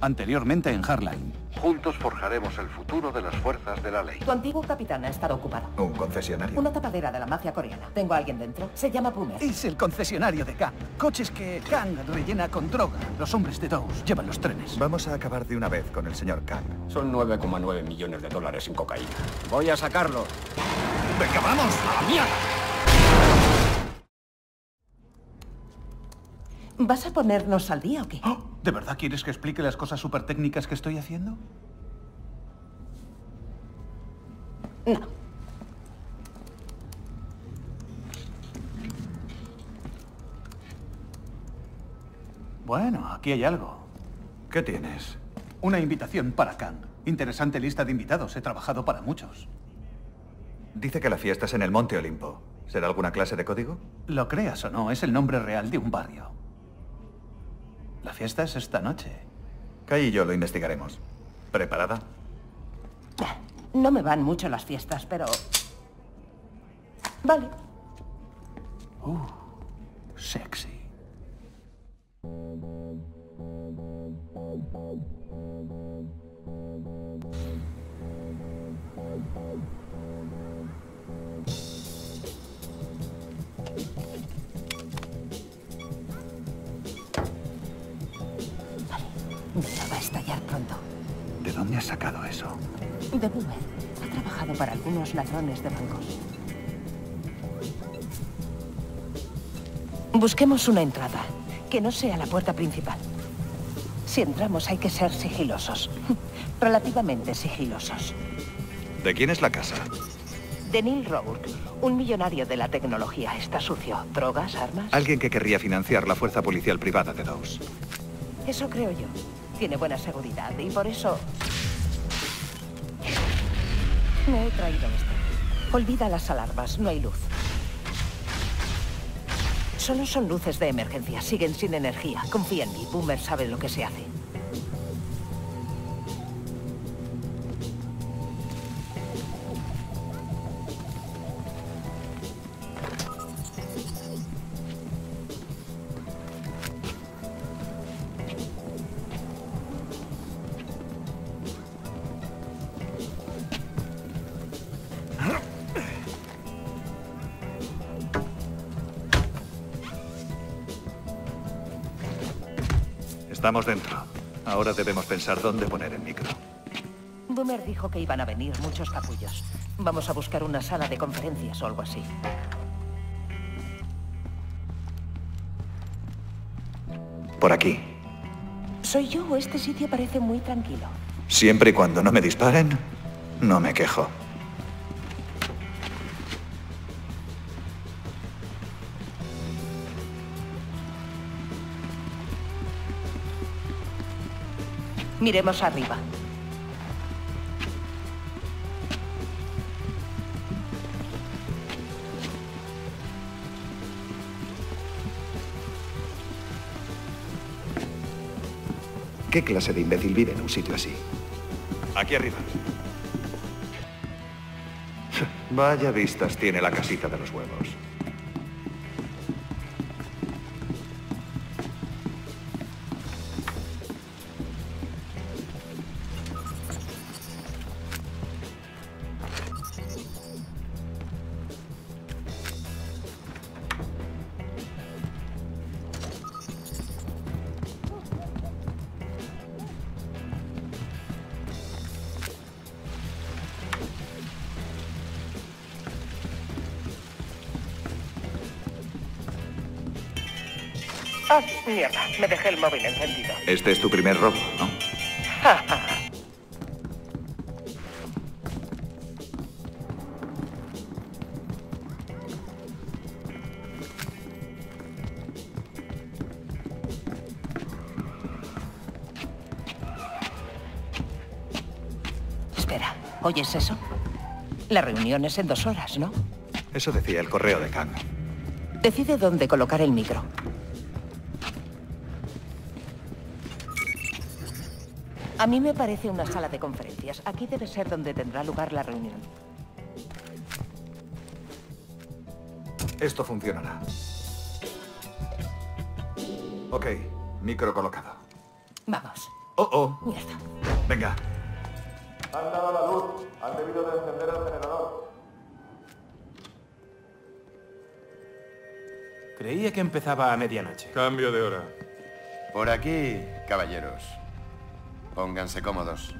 anteriormente en Harline. Juntos forjaremos el futuro de las fuerzas de la ley. Tu antiguo capitán ha estado ocupado. Un concesionario. Una tapadera de la mafia coreana. Tengo a alguien dentro. Se llama Pumer. Es el concesionario de Kang. Coches que Kang rellena con droga. Los hombres de Dawes llevan los trenes. Vamos a acabar de una vez con el señor Kang. Son 9,9 millones de dólares en cocaína. Voy a sacarlo. ¡Venga, vamos! ¡A la mierda! ¿Vas a ponernos al día o qué? ¿De verdad quieres que explique las cosas súper técnicas que estoy haciendo? No. Bueno, aquí hay algo. ¿Qué tienes? Una invitación para Kang. Interesante lista de invitados. He trabajado para muchos. Dice que la fiesta es en el Monte Olimpo. ¿Será alguna clase de código? Lo creas o no, es el nombre real de un barrio. La fiesta es esta noche. Kai y yo lo investigaremos. ¿Preparada? No me van mucho las fiestas, pero... Vale. Sexy. Pero va a estallar pronto. ¿De dónde has sacado eso? De Boomer. Ha trabajado para algunos ladrones de bancos. Busquemos una entrada, que no sea la puerta principal. Si entramos hay que ser sigilosos. Relativamente sigilosos. ¿De quién es la casa? De Neil Roark, un millonario de la tecnología. Está sucio. ¿Drogas? ¿Armas? Alguien que querría financiar la fuerza policial privada de Dawes. Eso creo yo. Tiene buena seguridad y por eso... Me he traído esto. Olvida las alarmas, no hay luz. Solo son luces de emergencia, siguen sin energía. Confía en mí, Boomer sabe lo que se hace. Estamos dentro. Ahora debemos pensar dónde poner el micro. Boomer dijo que iban a venir muchos capullos. Vamos a buscar una sala de conferencias o algo así. Por aquí. ¿Soy yo o este sitio parece muy tranquilo? Siempre y cuando no me disparen, no me quejo. Miremos arriba. ¿Qué clase de imbécil vive en un sitio así? Aquí arriba. Vaya vistas tiene la casita de los huevos. Ah, mierda, me dejé el móvil encendido. Este es tu primer robo, ¿no? Espera, ¿oyes eso? La reunión es en 2 horas, ¿no? Eso decía el correo de Kang. Decide dónde colocar el micro. A mí me parece una sala de conferencias. Aquí debe ser donde tendrá lugar la reunión. Esto funcionará. Ok, micro colocado. Vamos. Oh, oh. Mierda. Venga. Han dado la luz. Han debido de encender el generador. Creía que empezaba a medianoche. Cambio de hora. Por aquí, caballeros. Pónganse cómodos.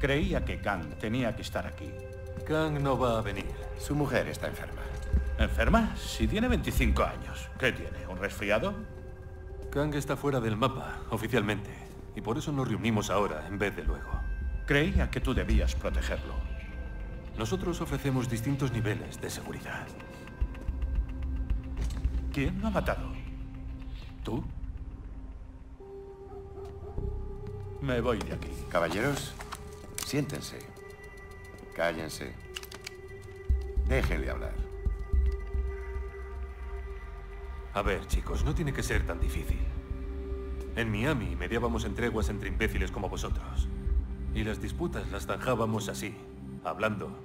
Creía que Kang tenía que estar aquí. Kang no va a venir. Su mujer está enferma. ¿Enferma? Si tiene 25 años. ¿Qué tiene? ¿Un resfriado? Kang está fuera del mapa, oficialmente. Y por eso nos reunimos ahora, en vez de luego. Creía que tú debías protegerlo. Nosotros ofrecemos distintos niveles de seguridad. ¿Quién lo ha matado? ¿Tú? Me voy de aquí. Caballeros, siéntense. Cállense. Déjenle hablar. A ver, chicos, no tiene que ser tan difícil. En Miami mediábamos en treguas entre imbéciles como vosotros. Y las disputas las zanjábamos así, hablando.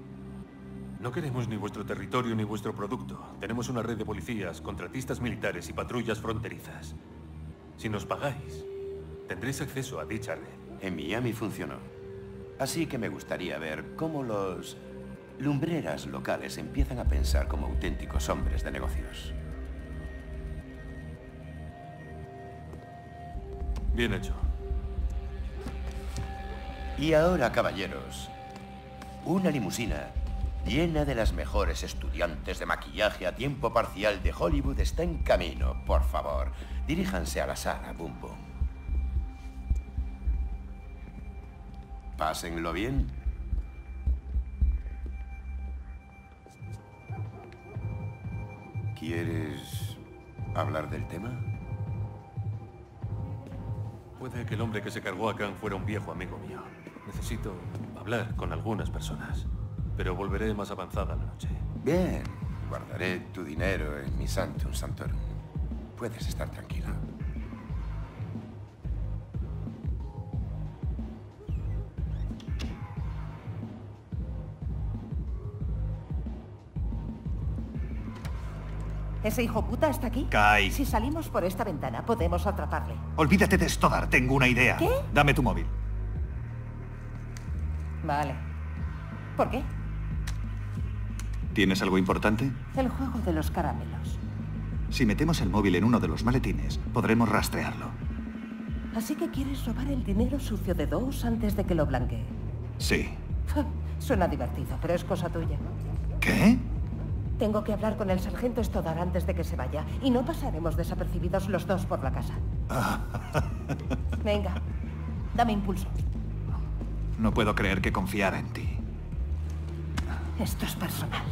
No queremos ni vuestro territorio ni vuestro producto. Tenemos una red de policías, contratistas militares y patrullas fronterizas. Si nos pagáis, tendréis acceso a dicha red. En Miami funcionó. Así que me gustaría ver cómo los lumbreras locales empiezan a pensar como auténticos hombres de negocios. Bien hecho. Y ahora, caballeros, una limusina llena de las mejores estudiantes de maquillaje a tiempo parcial de Hollywood está en camino. Por favor, diríjanse a la sala, Boom Boom. Pásenlo bien. ¿Quieres hablar del tema? Puede que el hombre que se cargó a Kang fuera un viejo amigo mío. Necesito hablar con algunas personas. Pero volveré más avanzada la noche. Bien. Guardaré tu dinero en mi Santum Santorum. Puedes estar tranquila. ¿Ese hijo puta está aquí? Kai. Si salimos por esta ventana, podemos atraparle. Olvídate de Stoddard, tengo una idea. ¿Qué? Dame tu móvil. Vale. ¿Por qué? ¿Tienes algo importante? El juego de los caramelos. Si metemos el móvil en uno de los maletines, podremos rastrearlo. Así que quieres robar el dinero sucio de Dawes antes de que lo blanquee. Sí. Suena divertido, pero es cosa tuya. ¿Qué? Tengo que hablar con el sargento Stoddard antes de que se vaya, y no pasaremos desapercibidos los dos por la casa. Venga, dame impulso. No puedo creer que confiara en ti. Esto es personal.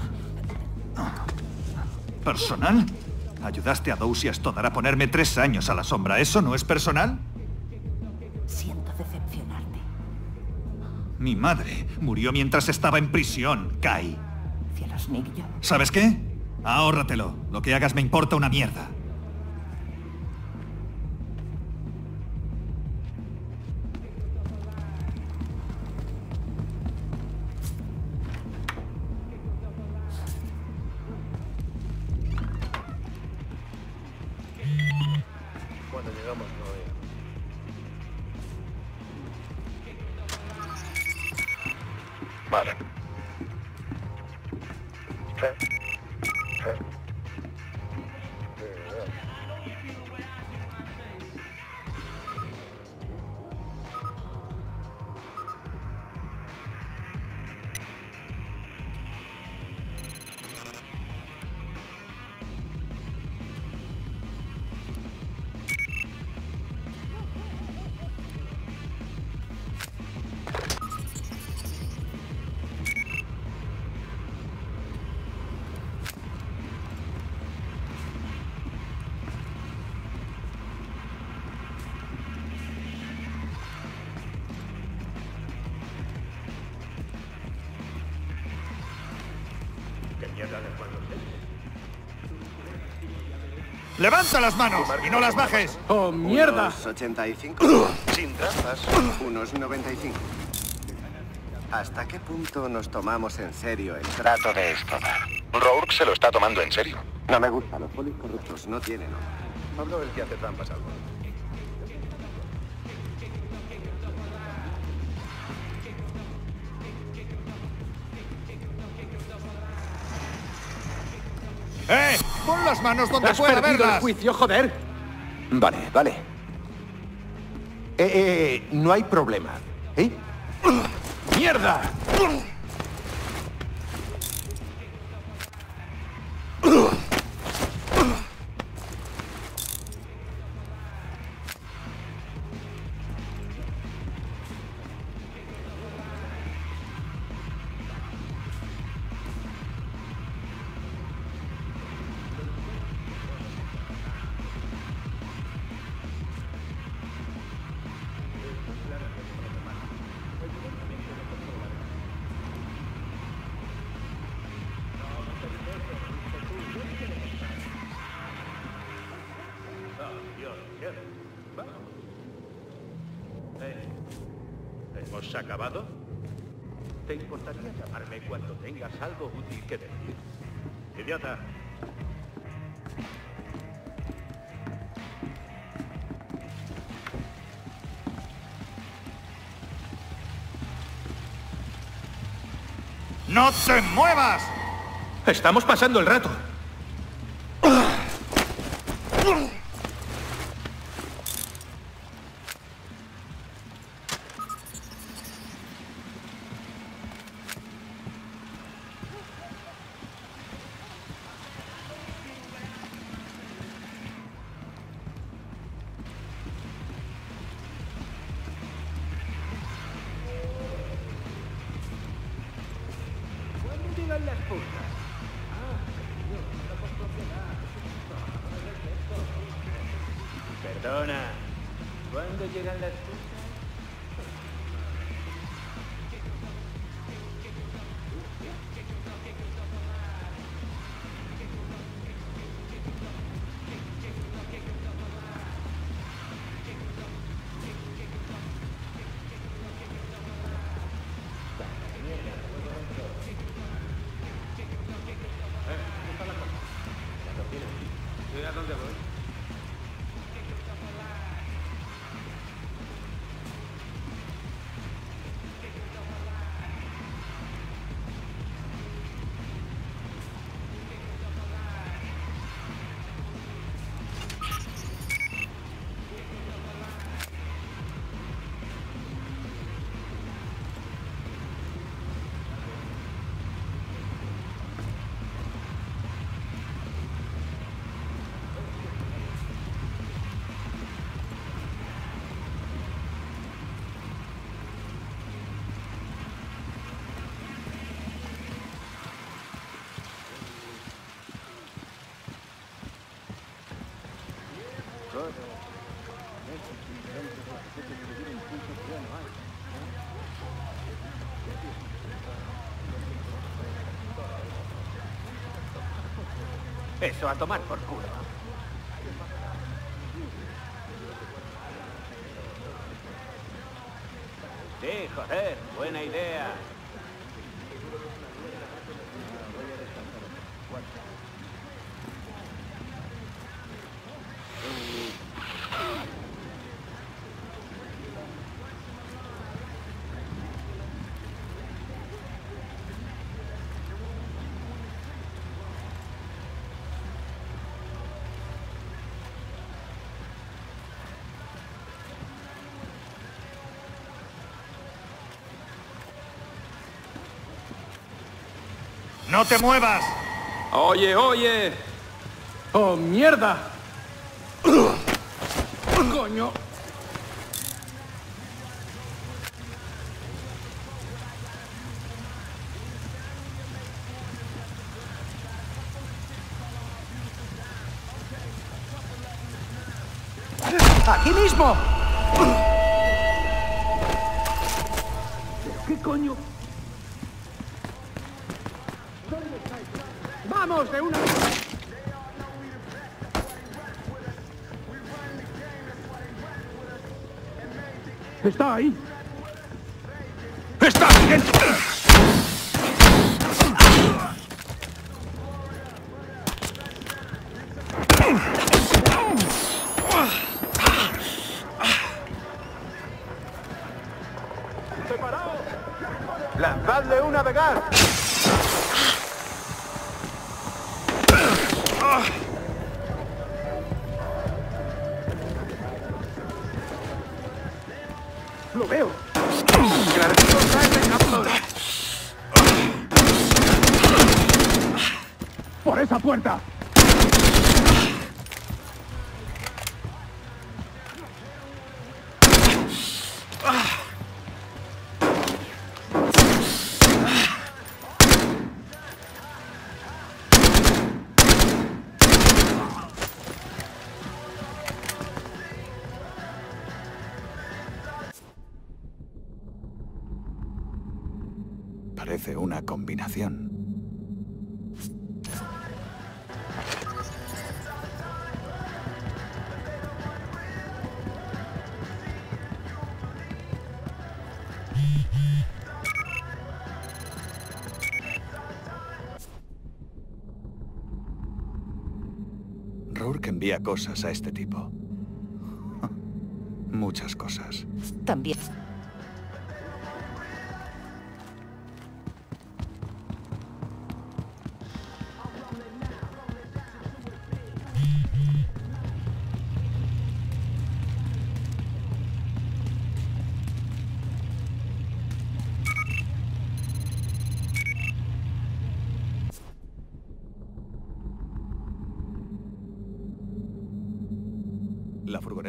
¿Personal? Ayudaste a Dawes y a Stoddard a ponerme 3 años a la sombra. ¿Eso no es personal? Siento decepcionarte. Mi madre murió mientras estaba en prisión, Kai. Cielos, Nick, yo... ¿Sabes qué? Ahórratelo. Lo que hagas me importa una mierda. ¡Levanta las manos y no las bajes! ¡Oh, mierda! Unos 85, sin trampas, unos 95. ¿Hasta qué punto nos tomamos en serio el trato de Escobar? Roark se lo está tomando en serio. No me gusta, los polis corruptos no tienen. Pablo, el que hace trampas algo. ¡Eh! ¡Pon las manos donde pueda verlas! ¡Has perdido el juicio, joder! Vale, vale. No hay problema. ¿Eh? ¡Mierda! ¿Acabado? ¿Te importaría llamarme cuando tengas algo útil que decir? ¡Idiota! ¡No te muevas! Estamos pasando el rato. Eso, a tomar por culo. Sí, joder, buena idea. ¡No te muevas! ¡Oye, oye! ¡Oh, mierda! ¡Coño! ¡Aquí mismo! ¿Qué coño? ¡Vamos de una vez! ¡Está ahí! ¡Está bien! ¡Separaos! ¡Lanzadle una de gas! ¡Lo veo! ¡Por esa puerta! Parece una combinación. Roark envía cosas a este tipo. Muchas cosas. También.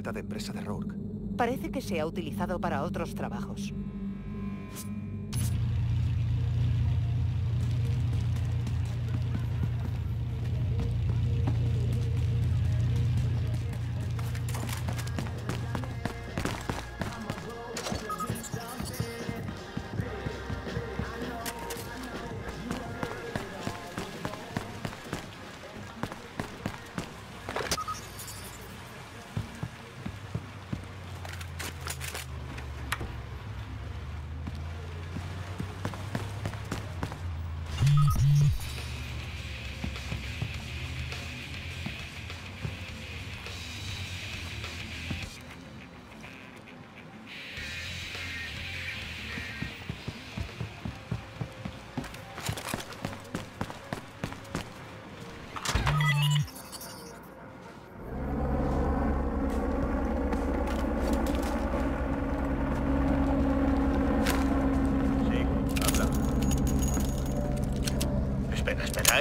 De empresa de Roark. Parece que se ha utilizado para otros trabajos.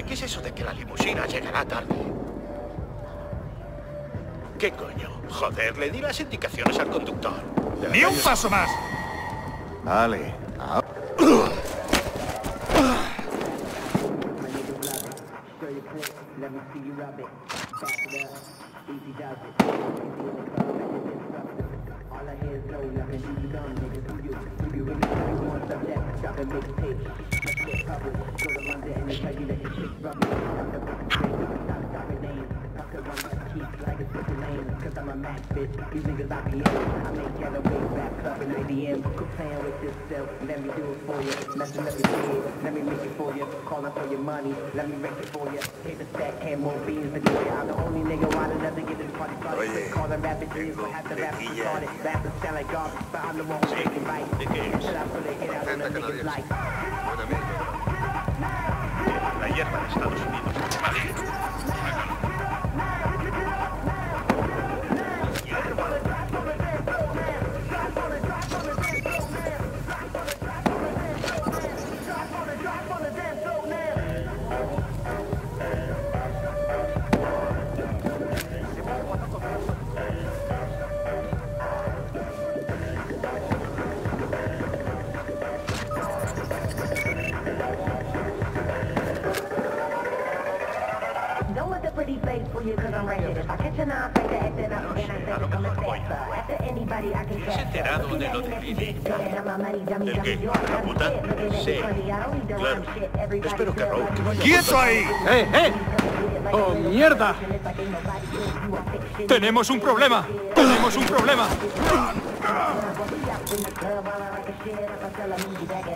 ¿Qué es eso de que la limusina llegará tarde? ¿Qué coño? Joder, le di las indicaciones al conductor. ¡Ni un paso más! Vale. ¿El qué? ¿La puta? Sí, claro. Espero que Raúl... ¡Quieto ahí! ¡Eh, eh! ¡Oh, mierda! ¡Tenemos un problema! ¡Tenemos un problema!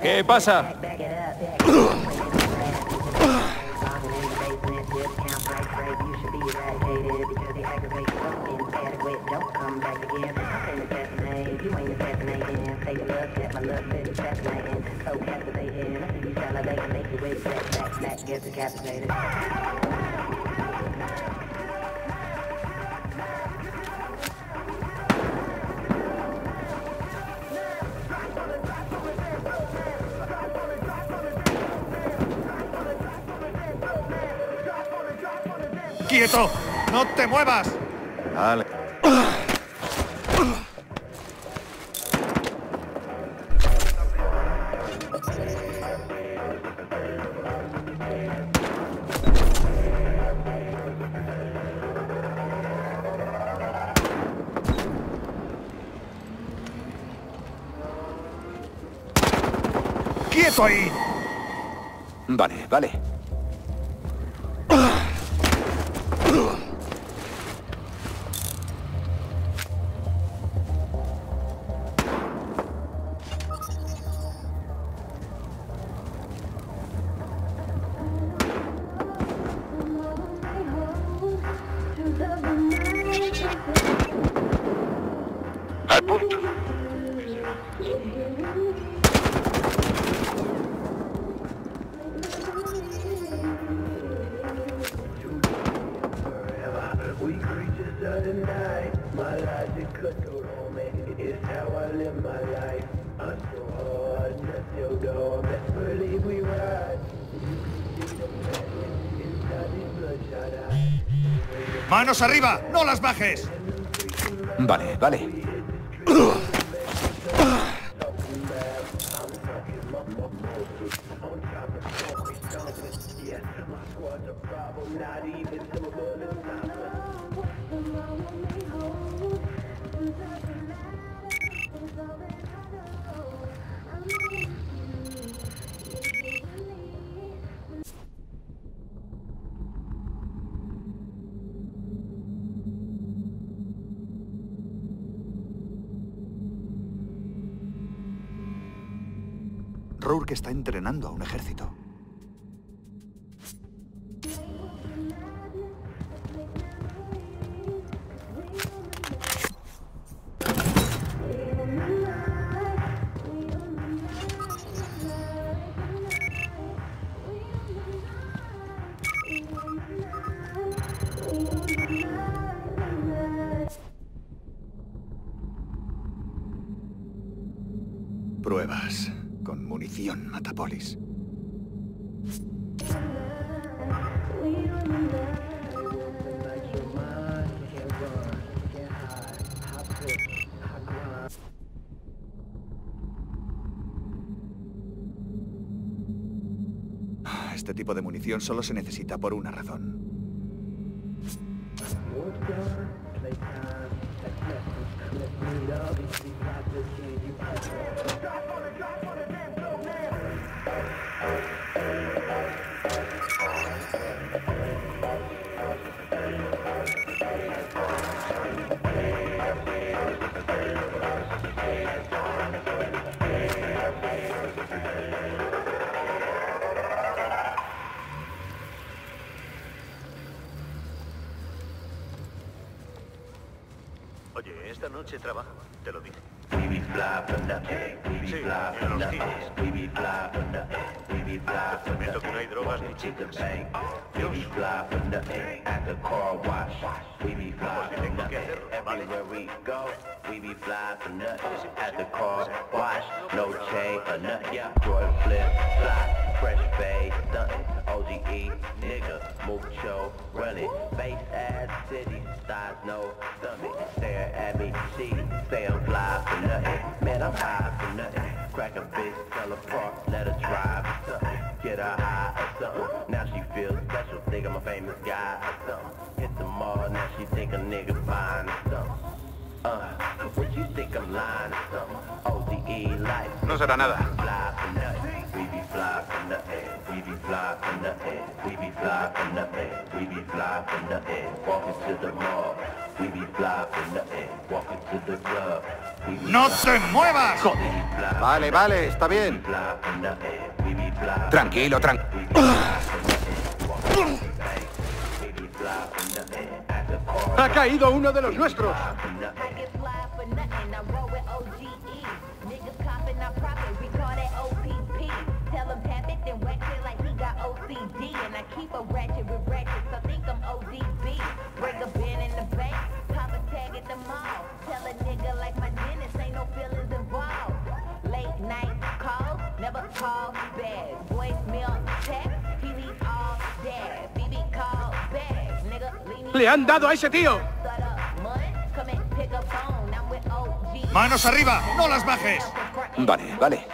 ¿Qué pasa? ¡Quieto! ¡No te muevas! Dale. ¡Quieto ahí! Vale, vale. ¡Manos arriba! ¡No las bajes! Vale, vale. Roark está entrenando a un ejército. Pruebas. Con munición, Matapolis. Este tipo de munición solo se necesita por una razón. Oye, esta noche trabajo, te lo dije. Sí, en los cines. Te prometo que no hay drogas ni chicas. Dios. Vamos, que tengo que hacerlo, vale. No será nada. ¡No te muevas! Joder. Vale, vale, está bien. Tranquilo, tranquilo. ¡Ha caído uno de los nuestros! ¡Le han dado a ese tío! ¡Manos arriba! ¡No las bajes! Vale, vale.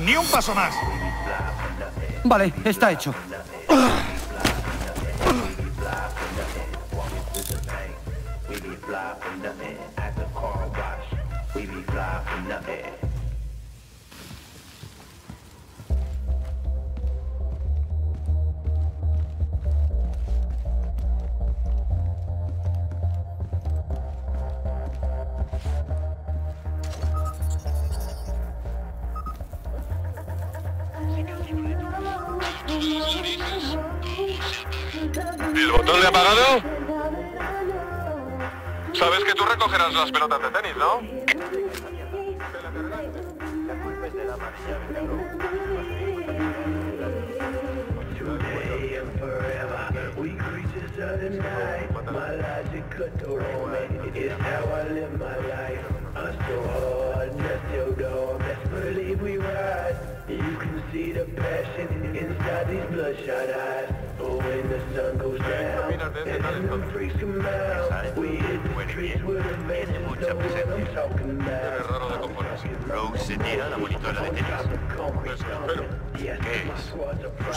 ¡Ni un paso más! Vale, está hecho. ¿El botón le ha pagado? Sabes que tú recogerás las pelotas de tenis, ¿no? Raúl se tira a la monitora de tenis. ¿Qué es? No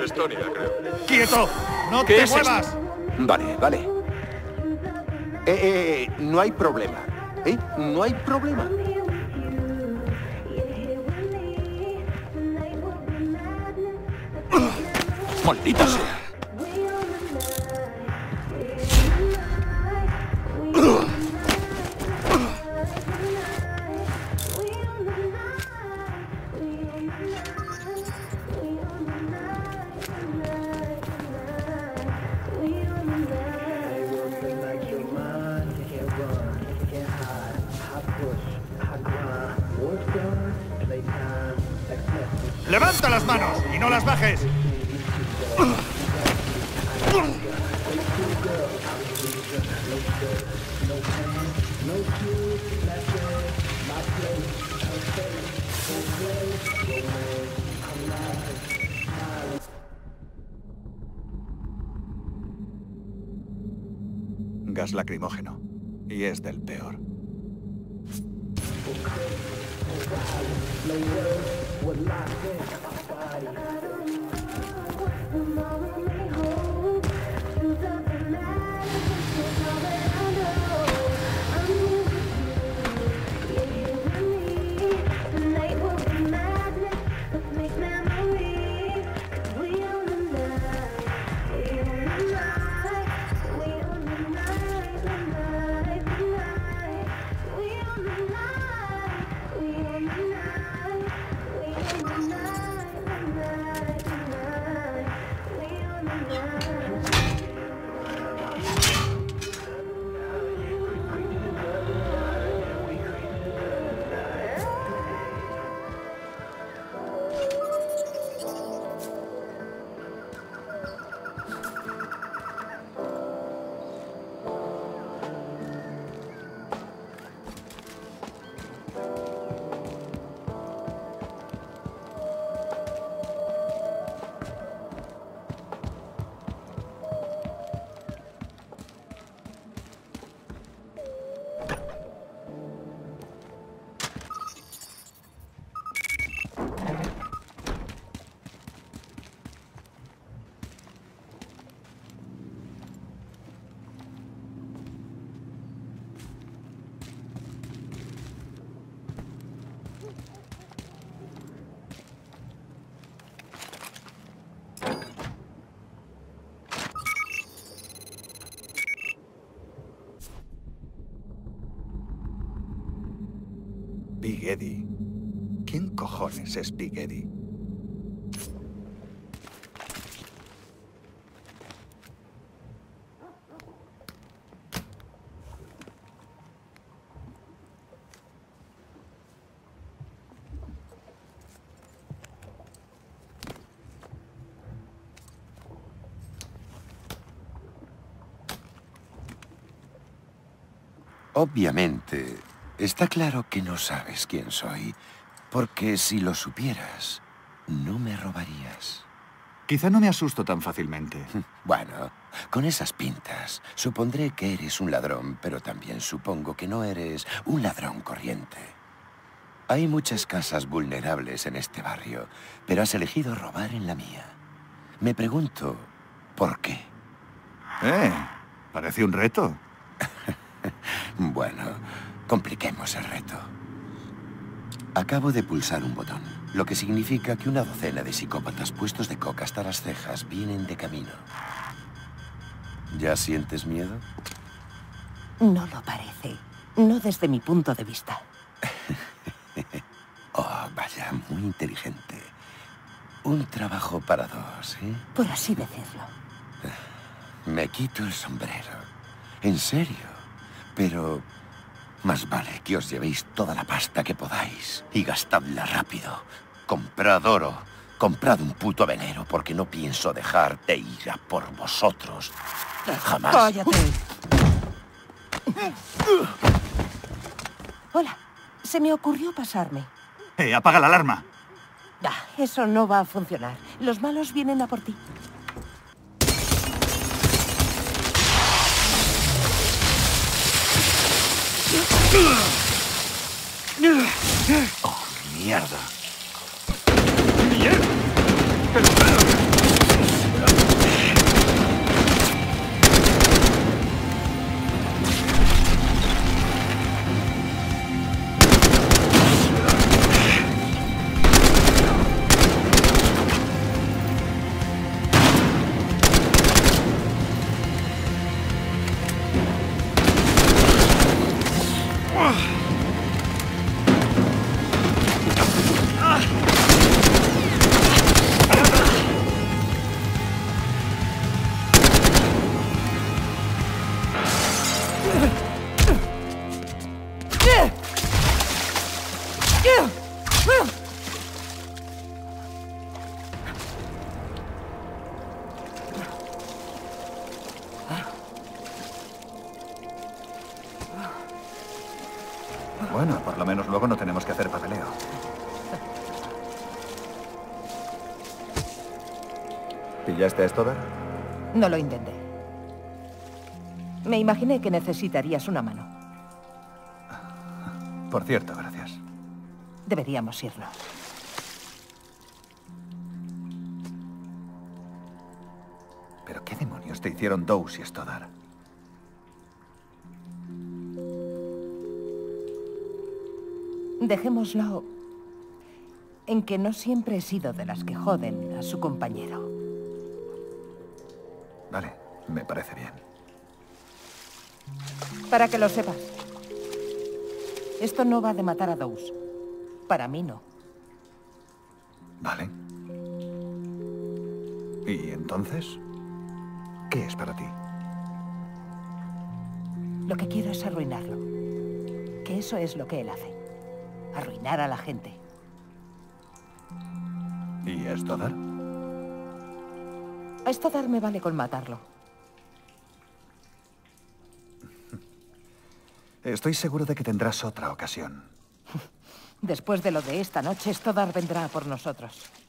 sé. Estonia, creo. ¡Quieto! ¡No te muevas! Vale, vale. No hay problema. No hay problema. ¡Maldita sea! ¡Levanta las manos y no las bajes! Gas lacrimógeno. Y es del peor. Big Eddie. ¿Quién cojones es Big Eddie? Obviamente, está claro que no sabes quién soy, porque si lo supieras, no me robarías. Quizá no me asusto tan fácilmente. Bueno, con esas pintas, supondré que eres un ladrón, pero también supongo que no eres un ladrón corriente. Hay muchas casas vulnerables en este barrio, pero has elegido robar en la mía. Me pregunto, ¿por qué? Parece un reto. Bueno, compliquemos el reto. Acabo de pulsar un botón, lo que significa que una docena de psicópatas puestos de coca hasta las cejas vienen de camino. ¿Ya sientes miedo? No lo parece. No desde mi punto de vista. Oh, vaya, muy inteligente. Un trabajo para dos, ¿eh? Por así decirlo. Me quito el sombrero. En serio. Pero más vale que os llevéis toda la pasta que podáis y gastadla rápido. Comprad oro, comprad un puto velero, porque no pienso dejar de ir a por vosotros. Jamás. ¡Cállate! Hola, se me ocurrió pasarme. ¡Apaga la alarma! Eso no va a funcionar. Los malos vienen a por ti. ¡Oh, mierda! ¡Mierda! Bueno, por lo menos luego no tenemos que hacer papeleo. ¿Pillaste a Stoddard? No lo intenté. Me imaginé que necesitarías una mano. Por cierto, gracias. Deberíamos irnos. ¿Pero qué demonios te hicieron Dawes y Stoddard? Dejémoslo en que no siempre he sido de las que joden a su compañero. Vale, me parece bien. Para que lo sepas, esto no va de matar a Dawes. Para mí no. Vale. ¿Y entonces? ¿Qué es para ti? Lo que quiero es arruinarlo. Que eso es lo que él hace. Arruinar a la gente. ¿Y a Stoddard? A Stoddard me vale con matarlo. Estoy seguro de que tendrás otra ocasión. Después de lo de esta noche, Stoddard vendrá a por nosotros.